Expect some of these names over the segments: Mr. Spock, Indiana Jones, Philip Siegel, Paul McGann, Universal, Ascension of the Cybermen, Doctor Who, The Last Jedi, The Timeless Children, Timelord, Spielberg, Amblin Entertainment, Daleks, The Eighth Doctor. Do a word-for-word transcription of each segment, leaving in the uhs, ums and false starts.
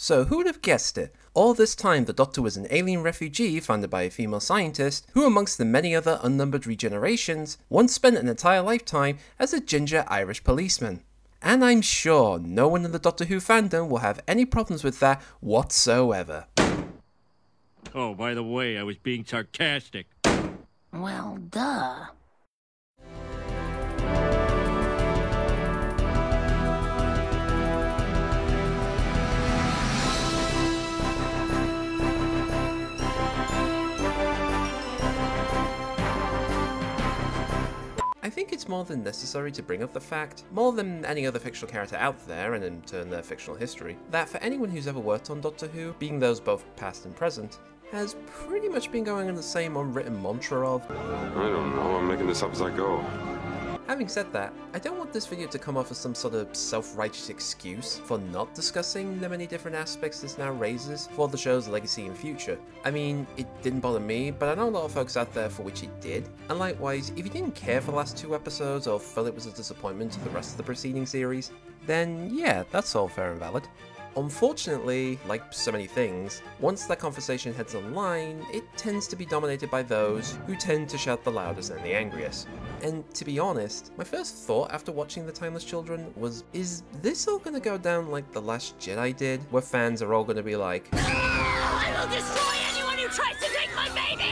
So who would have guessed it? All this time the Doctor was an alien refugee founded by a female scientist who, amongst the many other unnumbered regenerations, once spent an entire lifetime as a ginger Irish policeman. And I'm sure no one in the Doctor Who fandom will have any problems with that whatsoever. Oh, by the way, I was being sarcastic. Well, duh. I think it's more than necessary to bring up the fact, more than any other fictional character out there and in turn their fictional history, that for anyone who's ever worked on Doctor Who, being those both past and present, has pretty much been going on the same unwritten mantra of, I don't know, I'm making this up as I go. Having said that, I don't want this video to come off as some sort of self-righteous excuse for not discussing the many different aspects this now raises for the show's legacy and future. I mean, it didn't bother me, but I know a lot of folks out there for which it did. And likewise, if you didn't care for the last two episodes or felt it was a disappointment to the rest of the preceding series, then yeah, that's all fair and valid. Unfortunately, like so many things, once that conversation heads online, it tends to be dominated by those who tend to shout the loudest and the angriest. And to be honest, my first thought after watching The Timeless Children was, is this all gonna go down like The Last Jedi did, where fans are all gonna be like, no! I will destroy anyone who tries to take my baby!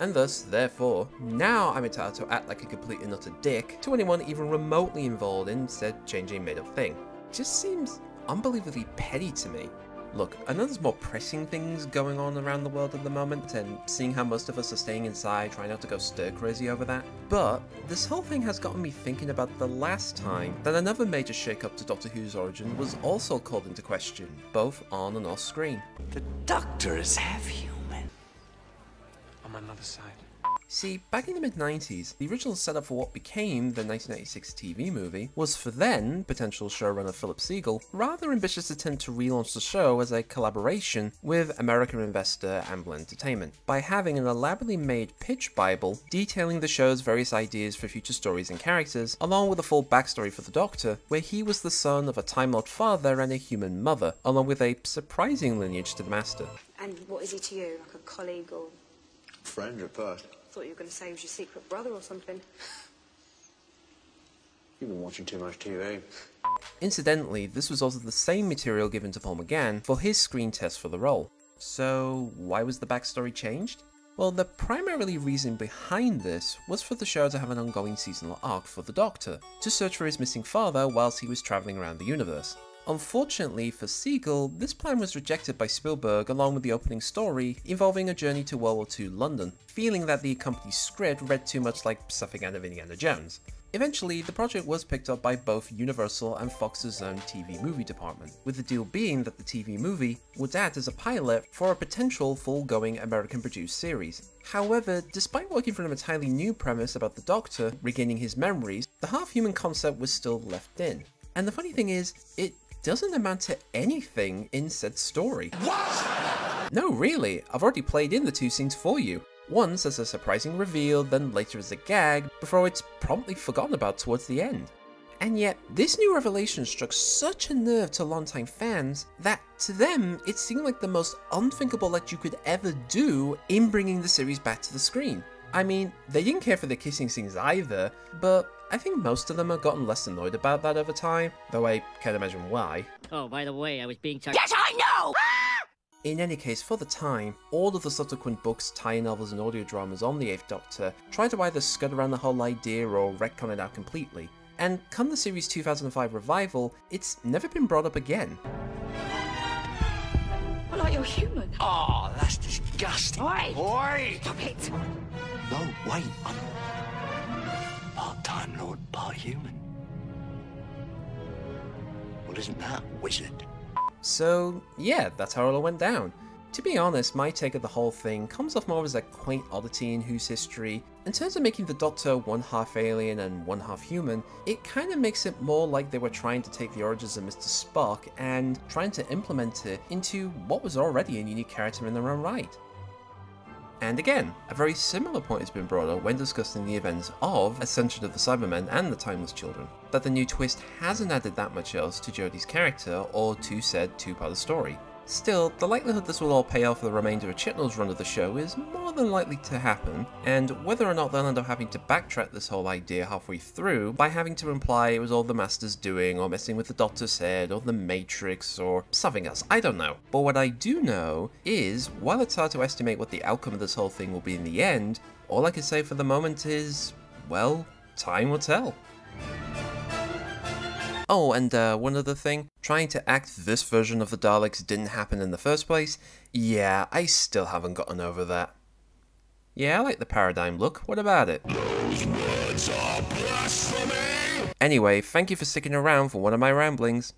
And thus, therefore, now I'm entitled to act like a complete and utter dick to anyone even remotely involved in said changing made-up thing. Just seems unbelievably petty to me. Look, I know there's more pressing things going on around the world at the moment, and seeing how most of us are staying inside, trying not to go stir-crazy over that, but this whole thing has gotten me thinking about the last time that another major shake-up to Doctor Who's origin was also called into question, both on and off screen. The Doctor is heavy. Another side. See, back in the mid nineties, the original setup for what became the nineteen ninety-six T V movie was for then potential showrunner Philip Siegel rather ambitious attempt to relaunch the show as a collaboration with American investor Amblin Entertainment by having an elaborately made pitch bible detailing the show's various ideas for future stories and characters, along with a full backstory for the Doctor, where he was the son of a time-lord father and a human mother, along with a surprising lineage to the Master. And what is he to you, like a colleague or friend or part? I thought you were going to say he was your secret brother or something. You've been watching too much T V. Incidentally, this was also the same material given to Paul McGann for his screen test for the role. So why was the backstory changed? Well, the primary reason behind this was for the show to have an ongoing seasonal arc for the Doctor, to search for his missing father whilst he was travelling around the universe. Unfortunately for Siegel, this plan was rejected by Spielberg along with the opening story involving a journey to World War Two London, feeling that the accompanying script read too much like something out of Indiana Jones. Eventually, the project was picked up by both Universal and Fox's own T V movie department, with the deal being that the T V movie would act as a pilot for a potential full-going American-produced series. However, despite working from an entirely new premise about the Doctor regaining his memories, the half-human concept was still left in. And the funny thing is, it doesn't amount to anything in said story. What? No, really, I've already played in the two scenes for you. Once as a surprising reveal, then later as a gag, before it's promptly forgotten about towards the end. And yet, this new revelation struck such a nerve to longtime fans that, to them, it seemed like the most unthinkable that you could ever do in bringing the series back to the screen. I mean, they didn't care for the kissing scenes either, but I think most of them have gotten less annoyed about that over time, though I can't imagine why. Oh, by the way, I was being charged. Yes, I know! Ah! In any case, for the time, all of the subsequent books, tie-in novels and audio dramas on The Eighth Doctor try to either skirt around the whole idea or retcon it out completely. And come the series' two thousand five revival, it's never been brought up again. Well, like you're human. Oh, that's disgusting. Oi! Oi! Stop it! No, wait. I'm... part Time Lord, part human. Well, isn't that wizard? So yeah, that's how it all went down. To be honest, my take of the whole thing comes off more as a quaint oddity in Who's history. In terms of making the Doctor one half alien and one half human, it kind of makes it more like they were trying to take the origins of Mister Spock and trying to implement it into what was already a unique character in their own right. And again, a very similar point has been brought up when discussing the events of Ascension of the Cybermen and The Timeless Children, that the new twist hasn't added that much else to Jodie's character or to said two-part story. Still, the likelihood this will all pay off for the remainder of Chibnall's run of the show is more than likely to happen, and whether or not they'll end up having to backtrack this whole idea halfway through by having to imply it was all the Master's doing, or messing with the Doctor said, or the Matrix, or something else, I don't know. But what I do know is, while it's hard to estimate what the outcome of this whole thing will be in the end, all I can say for the moment is, well, time will tell. Oh, and uh, one other thing, trying to act this version of the Daleks didn't happen in the first place, yeah, I still haven't gotten over that. Yeah, I like the paradigm look, what about it? Those words are blasphemy! Anyway, thank you for sticking around for one of my ramblings.